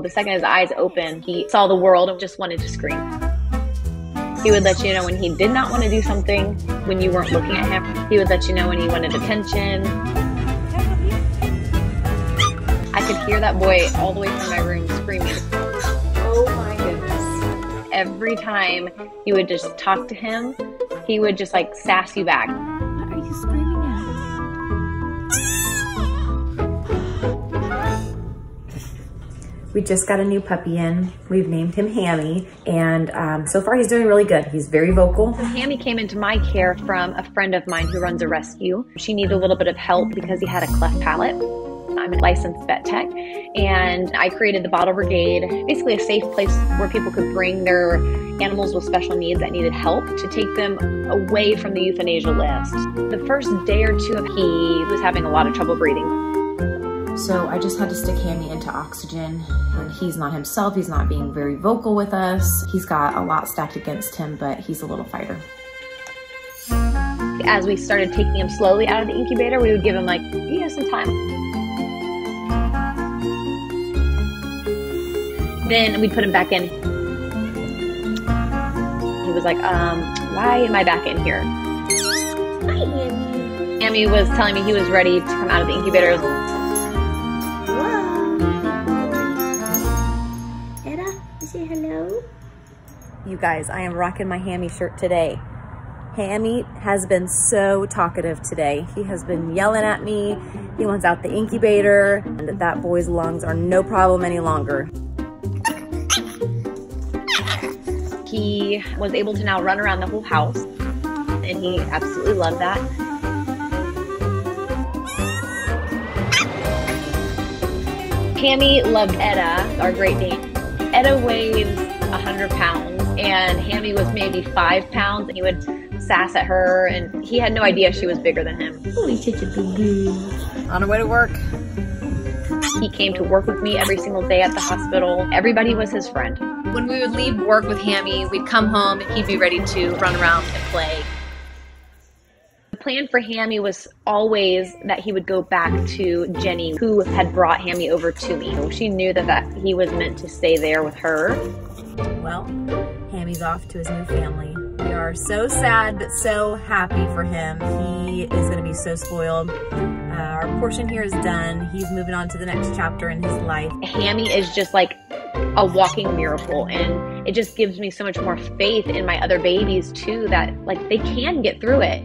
The second his eyes opened, he saw the world and just wanted to scream. He would let you know when he did not want to do something, when you weren't looking at him. He would let you know when he wanted attention. I could hear that boy all the way from my room screaming. Oh my goodness. Every time you would just talk to him, he would just like sass you back. What are you screaming at? We just got a new puppy in. We've named him Hammy, and so far he's doing really good. He's very vocal. So Hammy came into my care from a friend of mine who runs a rescue. She needed a little bit of help because he had a cleft palate. I'm a licensed vet tech, and I created the Bottle Brigade, basically a safe place where people could bring their animals with special needs that needed help to take them away from the euthanasia list. The first day or two, he was having a lot of trouble breathing. So I just had to stick Hammy into oxygen, and he's not himself. He's not being very vocal with us. He's got a lot stacked against him, but he's a little fighter. As we started taking him slowly out of the incubator, we would give him like, you know, some time. Then we'd put him back in. He was like, why am I back in here? Hi, Hammy. Hammy was telling me he was ready to come out of the incubator. Wow. Etta, you say hello? You guys, I am rocking my Hammy shirt today. Hammy has been so talkative today. He has been yelling at me. He wants out the incubator, and that boy's lungs are no problem any longer. He was able to now run around the whole house, and he absolutely loved that. Hammy loved Etta, our Great Dane. Etta weighs 100 pounds, and Hammy was maybe 5 pounds, and he would sass at her, and he had no idea she was bigger than him. Oh, he's such a big dude. On her way to work. He came to work with me every single day at the hospital. Everybody was his friend. When we would leave work with Hammy, we'd come home and he'd be ready to run around and play. The plan for Hammy was always that he would go back to Jenny, who had brought Hammy over to me. She knew that he was meant to stay there with her. Well, Hammy's off to his new family. We are so sad but so happy for him. He is going to be so spoiled. Our portion here is done. He's moving on to the next chapter in his life. Hammy is just like a walking miracle, and it just gives me so much more faith in my other babies too, that like they can get through it.